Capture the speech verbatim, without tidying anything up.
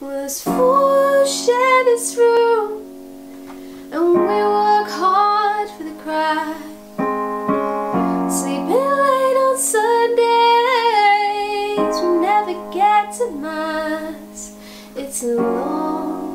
was for share this room, and we work hard for the cry. Sleeping late on Sundays, we never get to mass. It's a long